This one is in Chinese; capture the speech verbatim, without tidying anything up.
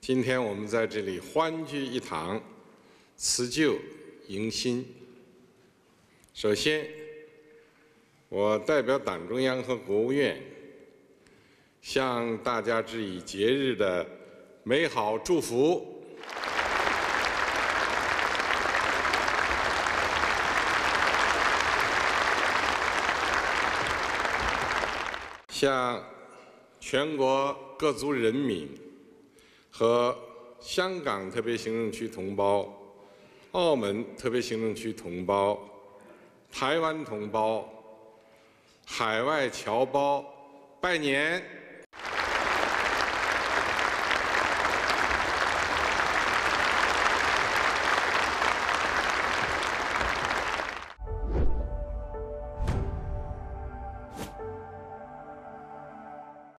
今天我们在这里欢聚一堂，辞旧迎新。首先，我代表党中央和国务院，向大家致以节日的美好祝福。向全国各族人民 和香港特别行政区同胞、澳门特别行政区同胞、台湾同胞、海外侨胞拜年。